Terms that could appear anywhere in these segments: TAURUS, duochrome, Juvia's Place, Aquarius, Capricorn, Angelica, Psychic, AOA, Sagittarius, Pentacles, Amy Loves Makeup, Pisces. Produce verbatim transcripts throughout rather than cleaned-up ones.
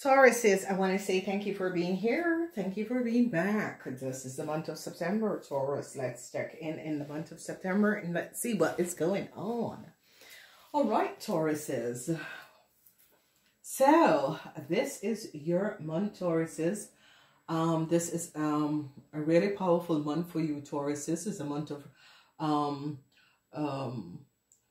Taurus says, I want to say thank you for being here. Thank you for being back. This is the month of September, Taurus. Let's check in in the month of September and let's see what is going on. All right, Tauruses. So this is your month, Tauruses. Um, this is um, a really powerful month for you, Taurus. This is a month of um, um,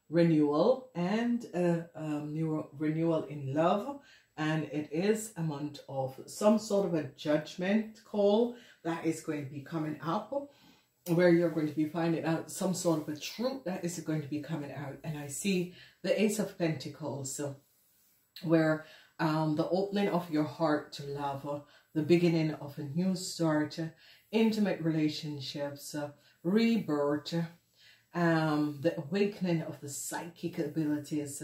renewal and uh, um, new renewal in love. And it is a month of some sort of a judgment call that is going to be coming up, where you're going to be finding out some sort of a truth that is going to be coming out. And I see the Ace of Pentacles, so where um, the opening of your heart to love, the beginning of a new start, intimate relationships, rebirth, um, the awakening of the psychic abilities,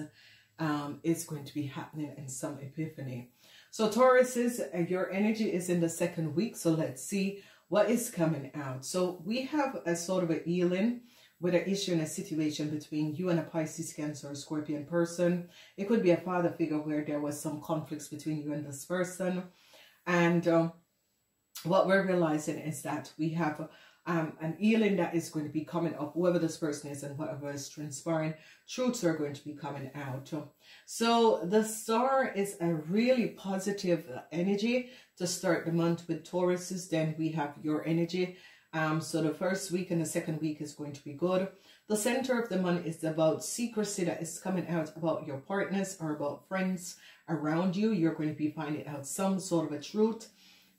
Um, it's going to be happening in some epiphany. So Tauruses, your energy is in the second week. So let's see what is coming out. So we have a sort of a healing with an issue and a situation between you and a Pisces, Cancer, or Scorpion person. It could be a father figure where there was some conflicts between you and this person. And um, what we're realizing is that we have Um, an healing that is going to be coming up, whoever this person is and whatever is transpiring, truths are going to be coming out. So the star is a really positive energy to start the month with, Tauruses. Then we have your energy. Um, so the first week and the second week is going to be good. The center of the month is about secrecy that is coming out about your partners or about friends around you. You're going to be finding out some sort of a truth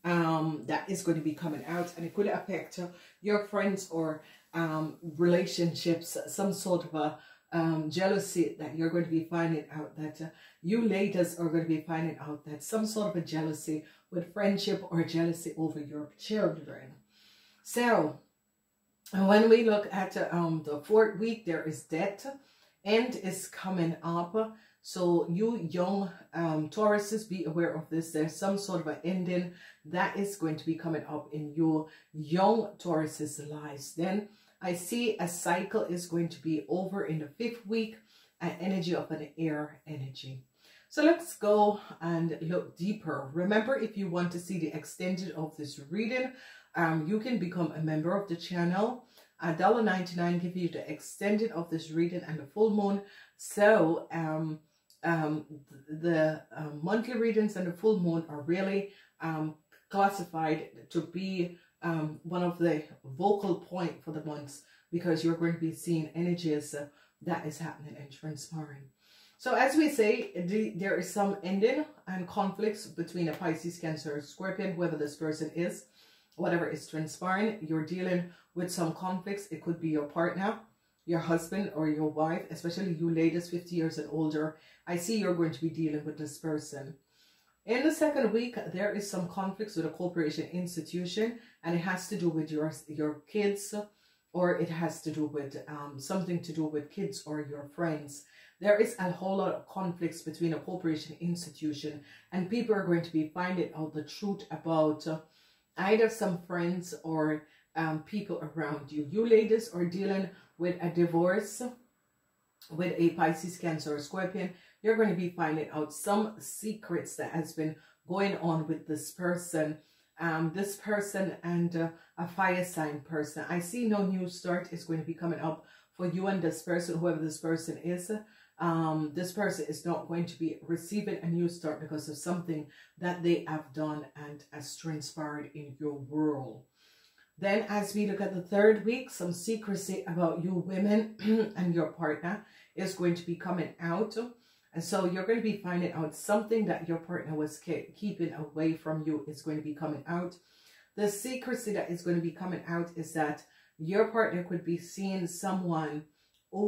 Um, that is going to be coming out, and it could affect uh, your friends or um, relationships, some sort of a um, jealousy that you're going to be finding out, that uh, you ladies are going to be finding out that some sort of a jealousy with friendship or jealousy over your children. So when we look at uh, um, the fourth week, there is death. End is coming up. So you young um, Tauruses, be aware of this. There's some sort of an ending that is going to be coming up in your young Tauruses' lives. Then I see a cycle is going to be over in the fifth week, an energy of an air energy. So let's go and look deeper. Remember, if you want to see the extended of this reading, um, you can become a member of the channel. one dollar ninety-nine gives you the extended of this reading and the full moon. So um, um, the uh, monthly readings and the full moon are really um, classified to be um, one of the vocal point for the months, because you're going to be seeing energies uh, that is happening and transpiring. So as we say, the, there is some ending and conflicts between a Pisces, Cancer, Scorpion, whoever this person is. Whatever is transpiring, you're dealing with some conflicts. It could be your partner, your husband, or your wife, especially you ladies fifty years and older. I see you're going to be dealing with this person. In the second week, there is some conflicts with a corporation institution, and it has to do with your, your kids, or it has to do with um, something to do with kids or your friends. There is a whole lot of conflicts between a corporation institution, and people are going to be finding out the truth about uh, either some friends or um, people around you. You ladies are dealing with a divorce with a Pisces, Cancer, or Scorpion. You're going to be finding out some secrets that has been going on with this person. Um, this person and uh, a fire sign person. I see no new start is going to be coming up for you and this person, whoever this person is. Um, this person is not going to be receiving a new start because of something that they have done and has transpired in your world. Then as we look at the third week, some secrecy about you women and your partner is going to be coming out. And so you're going to be finding out something that your partner was ke- keeping away from you is going to be coming out. The secrecy that is going to be coming out is that your partner could be seeing someone who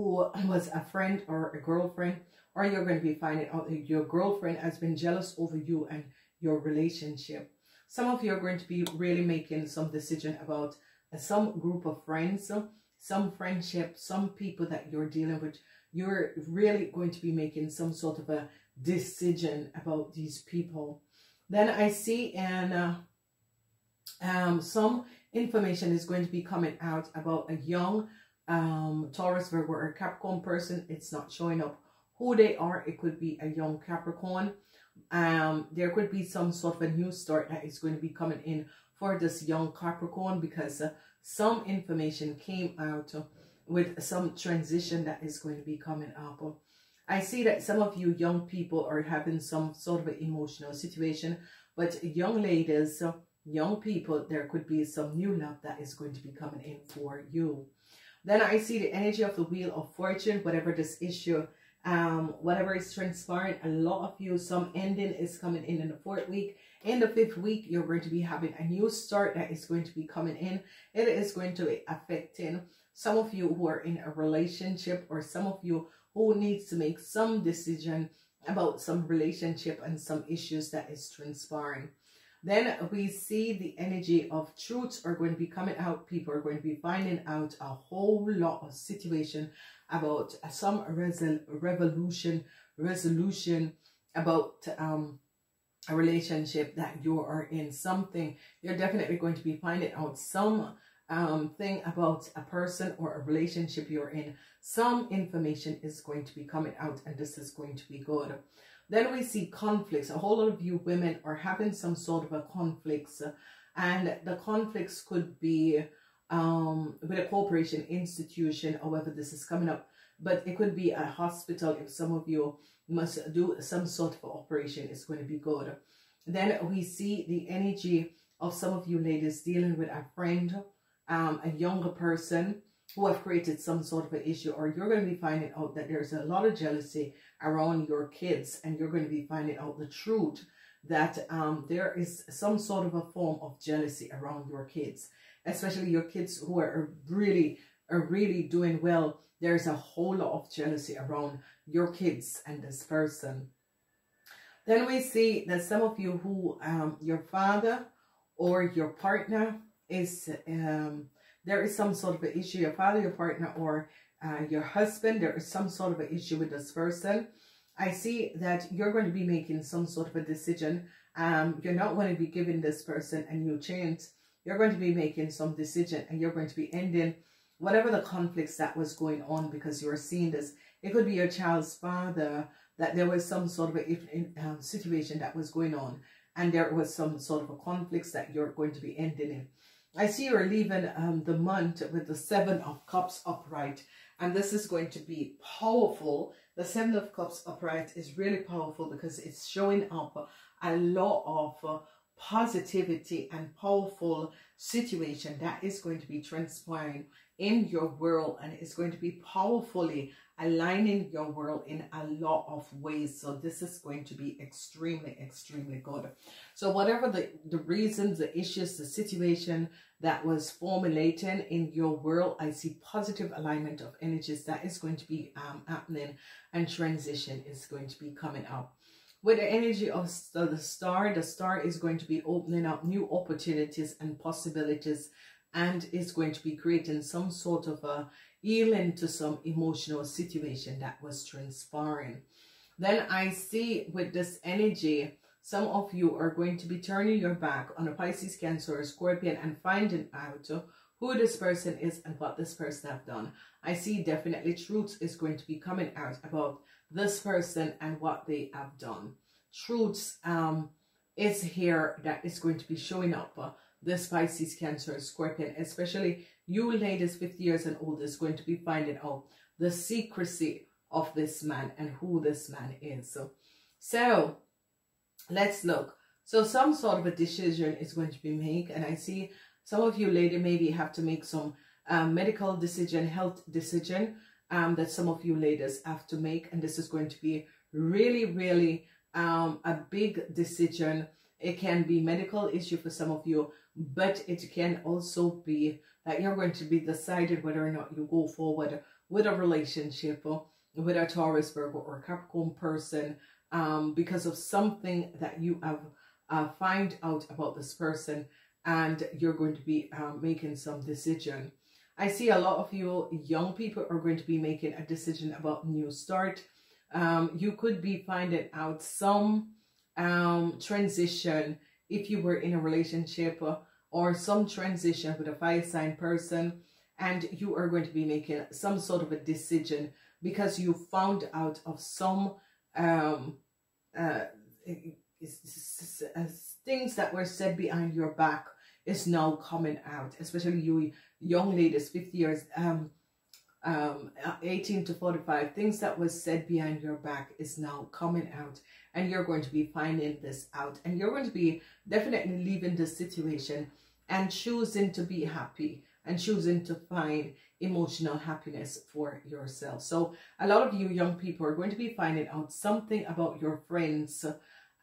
was a friend or a girlfriend, or you're going to be finding out that your girlfriend has been jealous over you and your relationship. Some of you are going to be really making some decision about some group of friends, some, some friendship, some people that you're dealing with. You're really going to be making some sort of a decision about these people. Then I see and uh, um, some information is going to be coming out about a young um Taurus, Virgo, or Capricorn person. It's not showing up who they are. It could be a young Capricorn Um, there could be some sort of a new start that is going to be coming in for this young Capricorn, because uh, some information came out uh, with some transition that is going to be coming up. I see that some of you young people are having some sort of an emotional situation, but young ladies, uh, young people, there could be some new love that is going to be coming in for you. Then I see the energy of the Wheel of Fortune, whatever this issue, um, whatever is transpiring, a lot of you, some ending is coming in in the fourth week. In the fifth week, you're going to be having a new start that is going to be coming in. It is going to be affecting some of you who are in a relationship, or some of you who needs to make some decision about some relationship and some issues that is transpiring. Then we see the energy of truths are going to be coming out. People are going to be finding out a whole lot of situation about some resol revolution, resolution about um, a relationship that you are in. Something you're definitely going to be finding out, some um, thing about a person or a relationship you're in. Some information is going to be coming out, and this is going to be good. Then we see conflicts. A whole lot of you women are having some sort of a conflicts, and the conflicts could be um, with a corporation, institution, however this is coming up. But it could be a hospital. If some of you must do some sort of operation, it's going to be good. Then we see the energy of some of you ladies dealing with a friend, um, a younger person who have created some sort of an issue, or you're going to be finding out that there's a lot of jealousy around your kids, and you're going to be finding out the truth that um, there is some sort of a form of jealousy around your kids, especially your kids who are really, are really doing well. There's a whole lot of jealousy around your kids and this person. Then we see that some of you who, um, your father or your partner is... Um, there is some sort of an issue, your father, your partner, or uh, your husband. There is some sort of an issue with this person. I see that you're going to be making some sort of a decision. Um, you're not going to be giving this person a new chance. You're going to be making some decision, and you're going to be ending whatever the conflicts that was going on, because you're seeing this. It could be your child's father, that there was some sort of a um, situation that was going on, and there was some sort of a conflicts that you're going to be ending in. I see you're leaving um, the month with the Seven of Cups upright, and this is going to be powerful. The Seven of Cups upright is really powerful because it's showing up a lot of uh, positivity and powerful situation that is going to be transpiring in your world, and it's going to be powerfully aligning your world in a lot of ways. So this is going to be extremely, extremely good. So whatever the, the reasons, the issues, the situation that was formulating in your world, I see positive alignment of energies that is going to be um, happening, and transition is going to be coming up. With the energy of the star, the star is going to be opening up new opportunities and possibilities, and is going to be creating some sort of a healing to some emotional situation that was transpiring. Then I see with this energy, some of you are going to be turning your back on a Pisces, Cancer, or Scorpion, and finding out who this person is and what this person have done. I see definitely truth is going to be coming out about this person and what they have done. Truth um, is here that is going to be showing up. Uh, This Pisces, Cancer, Scorpion, especially you ladies fifty years and older, is going to be finding out the secrecy of this man and who this man is. So, so let's look. So some sort of a decision is going to be made, and I see some of you ladies maybe have to make some um, medical decision, health decision um, that some of you ladies have to make, and this is going to be really, really um, a big decision. It can be medical issue for some of you, but it can also be that you're going to be decided whether or not you go forward with a relationship with a Taurus, Virgo, or Capricorn person um, because of something that you have uh, find out about this person, and you're going to be uh, making some decision. I see a lot of you young people are going to be making a decision about new start. Um, you could be finding out some um transition if you were in a relationship, uh, or some transition with a fire sign person, and you are going to be making some sort of a decision because you found out of some um uh things that were said behind your back is now coming out, especially you young ladies, fifty years, um, um, eighteen to forty-five, things that was said behind your back is now coming out, and you're going to be finding this out, and you're going to be definitely leaving this situation and choosing to be happy and choosing to find emotional happiness for yourself. So a lot of you young people are going to be finding out something about your friends,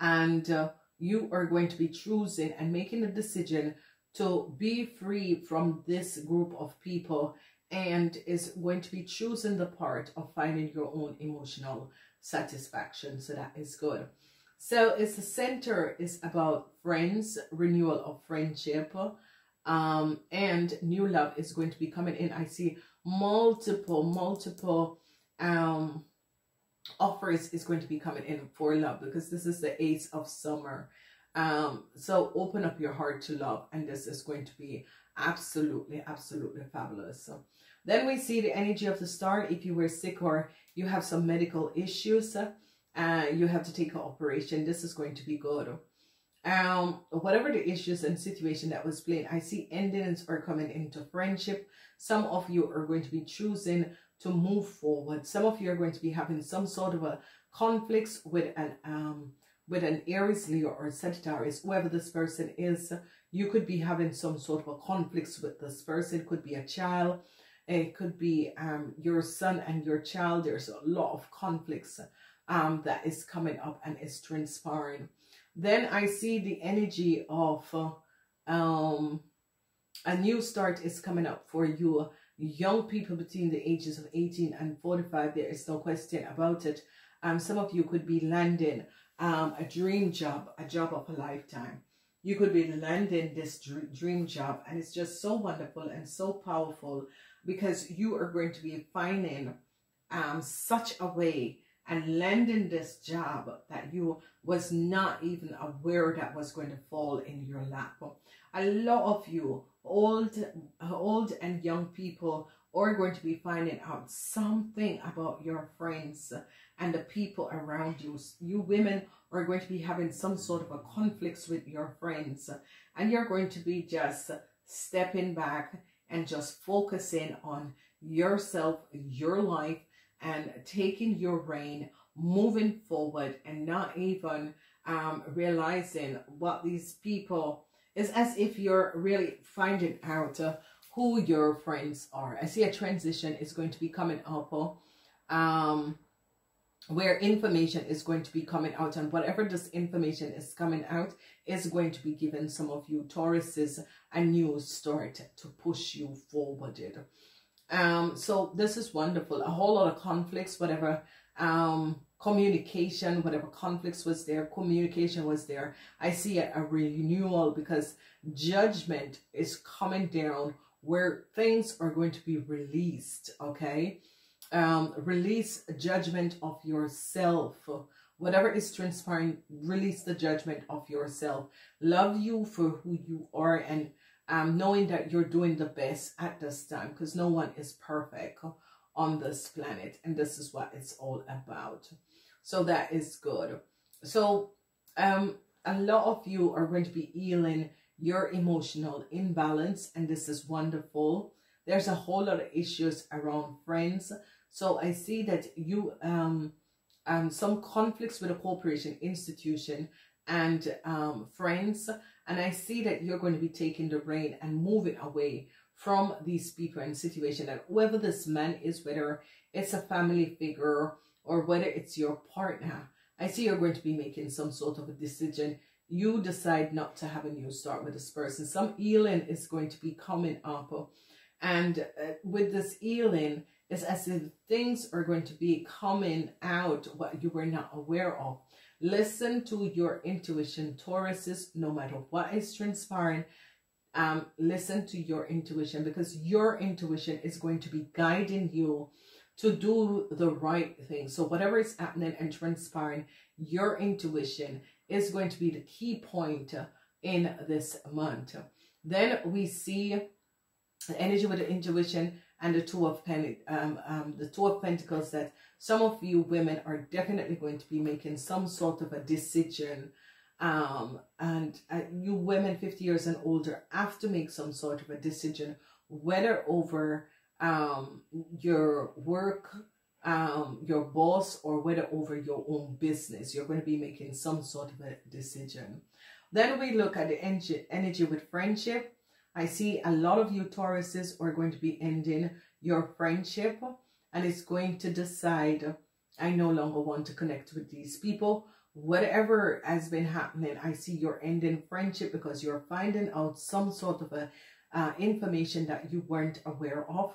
and uh, you are going to be choosing and making a decision to be free from this group of people, and is going to be choosing the part of finding your own emotional satisfaction. So that is good. So it's the center is about friends, renewal of friendship, um and new love is going to be coming in. I see multiple multiple um offers is going to be coming in for love, because this is the Ace of Summer. Um so open up your heart to love, and this is going to be absolutely absolutely fabulous. So then we see the energy of the star. If you were sick or you have some medical issues, uh you have to take an operation, this is going to be good. Um whatever the issues and situation that was playing, I see endings are coming into friendship. Some of you are going to be choosing to move forward. Some of you are going to be having some sort of a conflicts with an um with an Aries, Leo, or Sagittarius, whoever this person is. You could be having some sort of a conflicts with this person. It could be a child, it could be um your son and your child. There's a lot of conflicts um that is coming up and is transpiring. Then I see the energy of uh, um, a new start is coming up for you young people between the ages of eighteen and forty-five. There is no question about it. Um, some of you could be landing um, a dream job, a job of a lifetime. You could be landing this dream job, and it's just so wonderful and so powerful, because you are going to be finding um, such a way and landing this job that you was not even aware that was going to fall in your lap. A lot of you, old old and young people, are going to be finding out something about your friends and the people around you. You women are going to be having some sort of a conflicts with your friends, and you're going to be just stepping back and just focusing on yourself, your life, and taking your reign, moving forward, and not even um, realizing what these people is, as if you're really finding out uh, who your friends are. I see a transition is going to be coming up, um, where information is going to be coming out, and whatever this information is coming out is going to be given some of you Tauruses a new start to push you forward. Um, so this is wonderful. A whole lot of conflicts, whatever um, communication, whatever conflicts was there, communication was there. I see a, a renewal, because judgment is coming down, where things are going to be released. Okay, um, release judgment of yourself. Whatever is transpiring, release the judgment of yourself. Love you for who you are, and Um, knowing that you're doing the best at this time, because no one is perfect on this planet, and this is what it's all about. So that is good. So um, a lot of you are going to be healing your emotional imbalance, and this is wonderful. There's a whole lot of issues around friends, so I see that you um, um some conflicts with a corporation, institution, and um, friends. And I see that you're going to be taking the reign and moving away from these people and situation. And whoever this man is, whether it's a family figure or whether it's your partner, I see you're going to be making some sort of a decision. You decide not to have a new start with this person. Some healing is going to be coming up. And with this healing, it's as if things are going to be coming out what you were not aware of. Listen to your intuition, Tauruses, no matter what is transpiring. Um, listen to your intuition, because your intuition is going to be guiding you to do the right thing. So whatever is happening and transpiring, your intuition is going to be the key point in this month. Then we see the energy with the intuition and the two of Pen um, um, the two of Pentacles, that some of you women are definitely going to be making some sort of a decision. Um, and uh, you women fifty years and older have to make some sort of a decision, whether over um, your work, um, your boss, or whether over your own business. You're going to be making some sort of a decision. Then we look at the energy, energy with friendship. I see a lot of you Tauruses are going to be ending your friendship, and it's going to decide, I no longer want to connect with these people. Whatever has been happening, I see you're ending friendship because you're finding out some sort of a uh, information that you weren't aware of.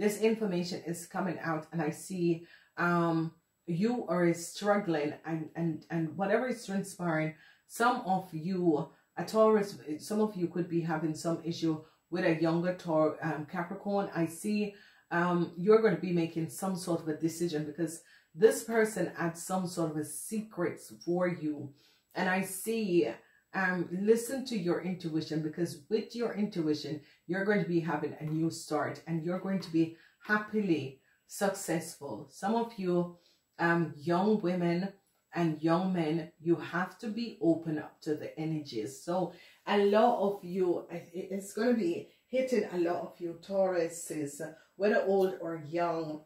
This information is coming out, and I see um, you are struggling, and, and, and whatever is transpiring, some of you... A Taurus, some of you could be having some issue with a younger Taurus, um, Capricorn. I see um, you're going to be making some sort of a decision, because this person had some sort of a secrets for you. And I see, um, listen to your intuition, because with your intuition, you're going to be having a new start, and you're going to be happily successful. Some of you um, young women and young men, you have to be open up to the energies. So a lot of you, it's going to be hitting a lot of you Tauruses, whether old or young.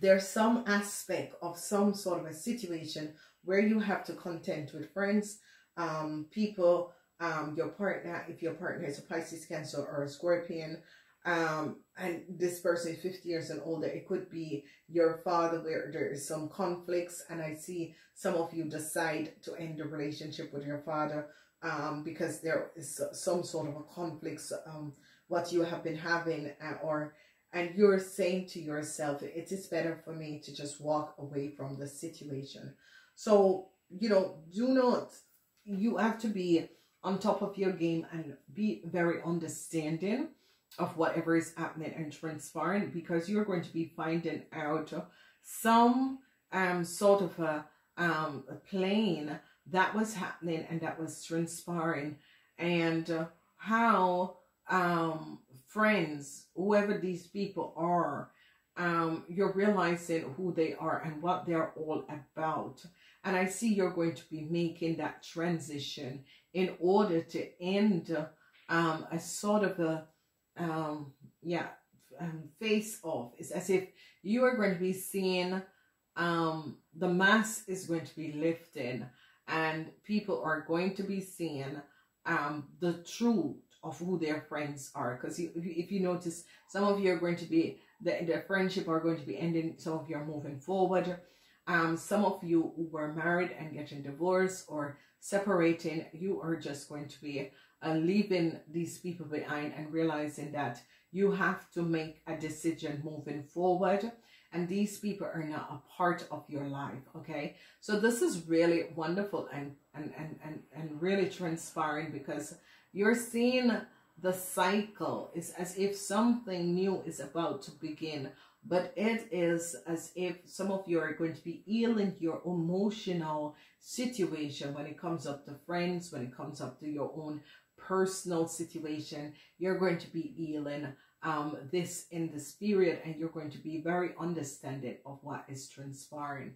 There's some aspect of some sort of a situation where you have to contend with friends, um, people, um, your partner, if your partner is a Pisces, Cancer, or a Scorpion. Um, and this person fifty years and older, it could be your father, where there is some conflicts. And I see some of you decide to end the relationship with your father, um, because there is some sort of a conflict, um, what you have been having, uh, or, and you're saying to yourself, it is better for me to just walk away from the situation. So, you know, do not, you have to be on top of your game and be very understanding of whatever is happening and transpiring, because you're going to be finding out some um sort of a um a plane that was happening and that was transpiring, and uh, how um friends, whoever these people are, um you're realizing who they are and what they're all about. And I see you're going to be making that transition in order to end um a sort of a um yeah um, face off. It's as if you are going to be seeing um the mask is going to be lifting, and people are going to be seeing um the truth of who their friends are. Because if, if you notice, some of you are going to be the, the friendship are going to be ending, some of you are moving forward. Um some of you who were married and getting divorced or separating, you are just going to be uh, leaving these people behind and realizing that you have to make a decision moving forward, and these people are not a part of your life. Okay, so this is really wonderful and and and and, and really transpiring, because you're seeing the cycle. It's as if something new is about to begin, but it is as if some of you are going to be healing your emotional situation when it comes up to friends, when it comes up to your own personal situation. You're going to be healing um, this in this period, and you're going to be very understanding of what is transpiring.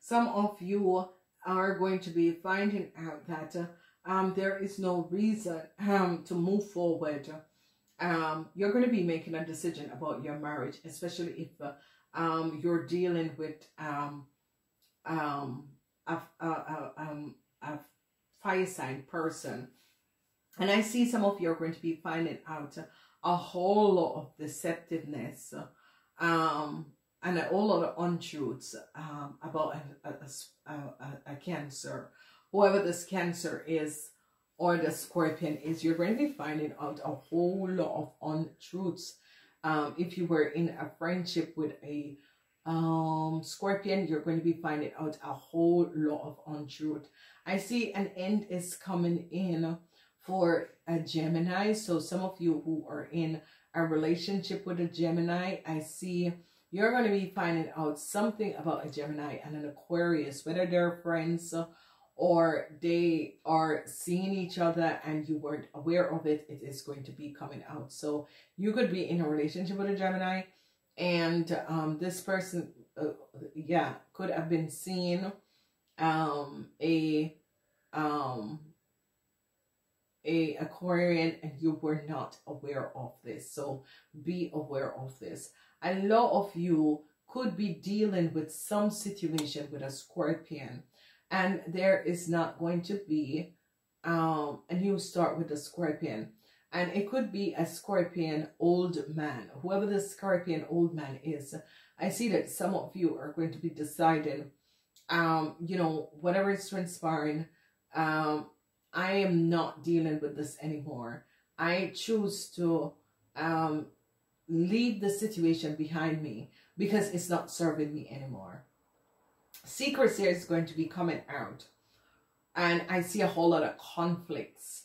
Some of you are going to be finding out that uh, um, there is no reason um, to move forward. Um, you're going to be making a decision about your marriage, especially if uh, um, you're dealing with um, um, a, a, a, um, a fire sign person. And I see some of you are going to be finding out a whole lot of deceptiveness um, and a whole lot of untruths um, about a, a, a, a Cancer. Whoever this Cancer is, or the Scorpion is, you're going to be finding out a whole lot of untruths. Um, if you were in a friendship with a um, Scorpion, you're going to be finding out a whole lot of untruth. I see an end is coming in for a Gemini. So some of you who are in a relationship with a Gemini, I see you're going to be finding out something about a Gemini and an Aquarius, whether they're friends or they are seeing each other and you weren't aware of it, it is going to be coming out. So you could be in a relationship with a Gemini, and um, this person, uh, yeah, could have been seeing um, a um, a Aquarian, and you were not aware of this. So be aware of this. A lot of you could be dealing with some situation with a Scorpion, and there is not going to be um, a new start with a Scorpion. And it could be a Scorpion old man, whoever the Scorpion old man is. I see that some of you are going to be deciding, um, you know, whatever is transpiring, um, I am not dealing with this anymore. I choose to um, leave the situation behind me because it's not serving me anymore. Secrets here is going to be coming out, and I see a whole lot of conflicts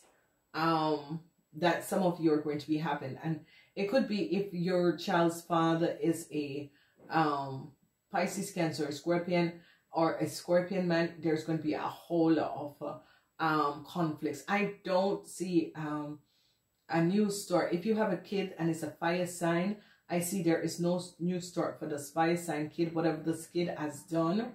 um, that some of you are going to be having. And it could be if your child's father is a um, Pisces, Cancer, or Scorpion, or a Scorpion man, there's going to be a whole lot of uh, um, conflicts. I don't see um, a new start. If you have a kid and it's a fire sign, I see there is no new start for this fire sign kid, whatever this kid has done.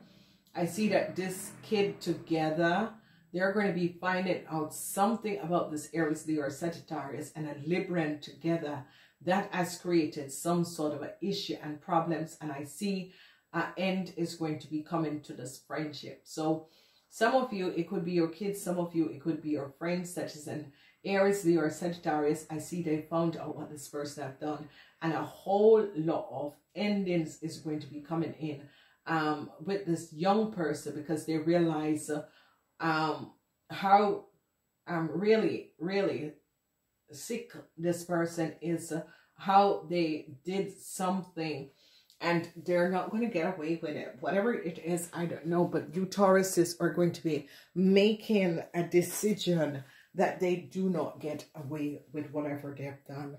I see that this kid together, they're going to be finding out something about this Aries, Leo, or Sagittarius, and a Libran together that has created some sort of an issue and problems. And I see an end is going to be coming to this friendship. So some of you, it could be your kids. Some of you, it could be your friends, such as an Aries, Leo, or Sagittarius. I see they found out what this person have done, and a whole lot of endings is going to be coming in um, with this young person, because they realize uh, um how um really really sick this person is, uh, how they did something and they're not going to get away with it, whatever it is. I don't know, but you Tauruses are going to be making a decision that they do not get away with whatever they've done.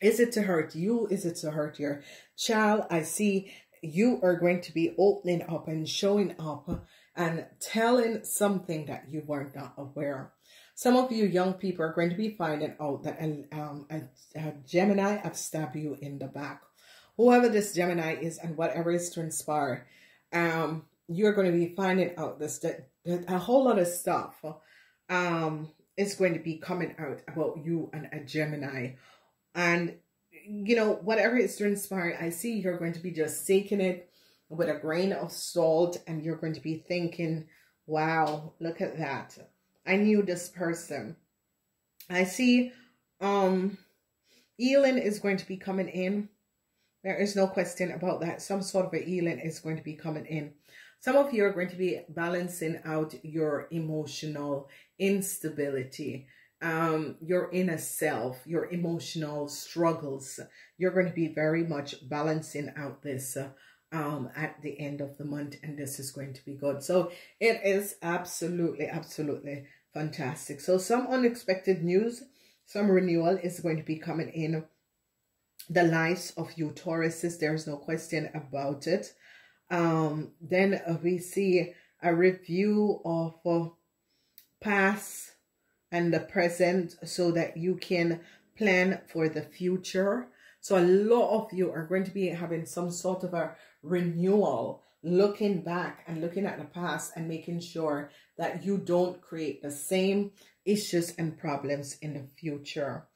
Is it to hurt you? Is it to hurt your child? I see you are going to be opening up and showing up and telling something that you were not aware of. Some of you young people are going to be finding out that um, a, a Gemini have stabbed you in the back. Whoever this Gemini is and whatever is to inspire, um, you're going to be finding out this, that, that a whole lot of stuff um, is going to be coming out about you and a Gemini. And, you know, whatever is to inspire, I see you're going to be just taking it with a grain of salt, and you're going to be thinking, wow, look at that, I knew this person. I see um healing is going to be coming in. There is no question about that. Some sort of a healing is going to be coming in. Some of you are going to be balancing out your emotional instability, um your inner self, your emotional struggles. You're going to be very much balancing out this uh, um at the end of the month, and this is going to be good. So it is absolutely absolutely fantastic. So some unexpected news, some renewal is going to be coming in the lives of you Tauruses. There is no question about it. Um then we see a review of uh, past and the present, so that you can plan for the future. So a lot of you are going to be having some sort of a renewal, looking back and looking at the past and making sure that you don't create the same issues and problems in the future.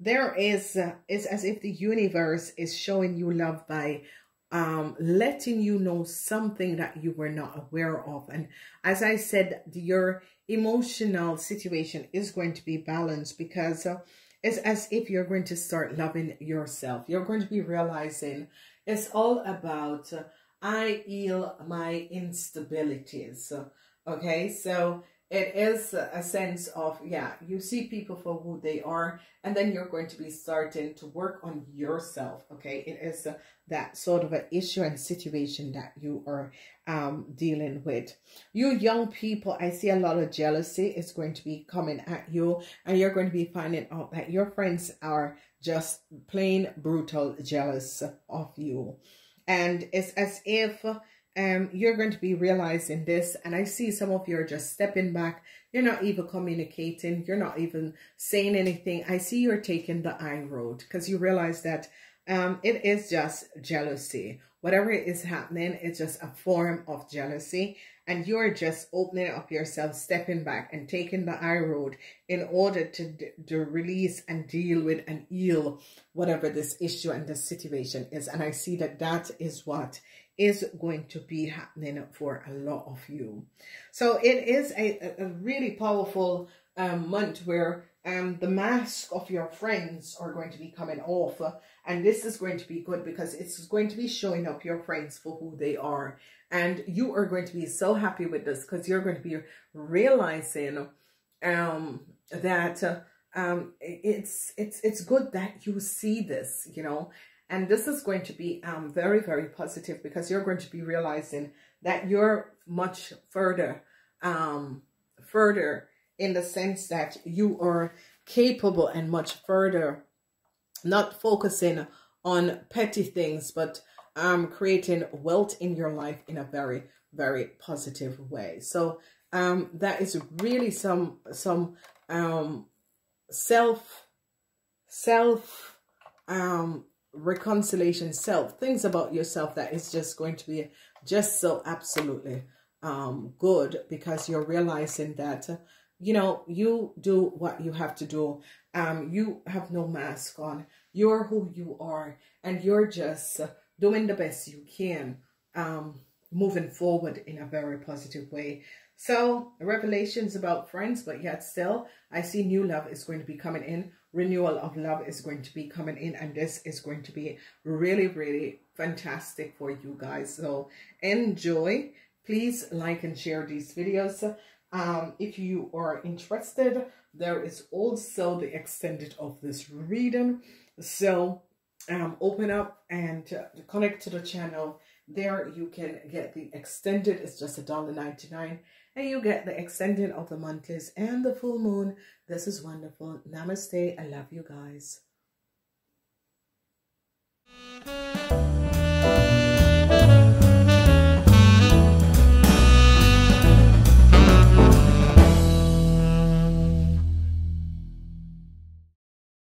There is, uh, it's as if the universe is showing you love by um, letting you know something that you were not aware of. And as I said, your emotional situation is going to be balanced, because uh, it's as if you're going to start loving yourself. You're going to be realizing it's all about uh, I heal my instabilities. Okay, so it is a sense of, yeah, you see people for who they are, and then you're going to be starting to work on yourself. Okay, it is uh, that sort of an issue and situation that you are um, dealing with. You young people, I see a lot of jealousy is going to be coming at you, and you're going to be finding out that your friends are just plain brutal jealous of you. And it's as if um, you're going to be realizing this. And I see some of you are just stepping back. You're not even communicating. You're not even saying anything. I see you're taking the high road because you realize that um, it is just jealousy. Whatever is happening, it's just a form of jealousy. And you're just opening up yourself, stepping back and taking the high road in order to, to release and deal with and heal whatever this issue and this situation is. And I see that that is what is going to be happening for a lot of you. So it is a, a really powerful um, month where um, the mask of your friends are going to be coming off. And this is going to be good because it's going to be showing up your friends for who they are. And you are going to be so happy with this because you're going to be realizing um, that uh, um, it's it's it's good that you see this, you know. And this is going to be um, very, very positive because you're going to be realizing that you're much further, um, further in the sense that you are capable and much further, not focusing on petty things, but Um, creating wealth in your life in a very, very positive way. So um, that is really some some um, self self um, reconciliation, self things about yourself that is just going to be just so absolutely um, good because you're realizing that uh, you know you do what you have to do. Um, you have no mask on. You're who you are, and you're just Uh, doing the best you can, um, moving forward in a very positive way. So revelations about friends, but yet still, I see new love is going to be coming in. Renewal of love is going to be coming in. And this is going to be really, really fantastic for you guys. So enjoy. Please like and share these videos. Um, if you are interested, there is also the extended of this reading. So Um, open up and uh, connect to the channel. There you can get the extended. It's just a dollar ninety-nine, and you get the extended of the monthlies and the full moon. This is wonderful. Namaste. I love you guys.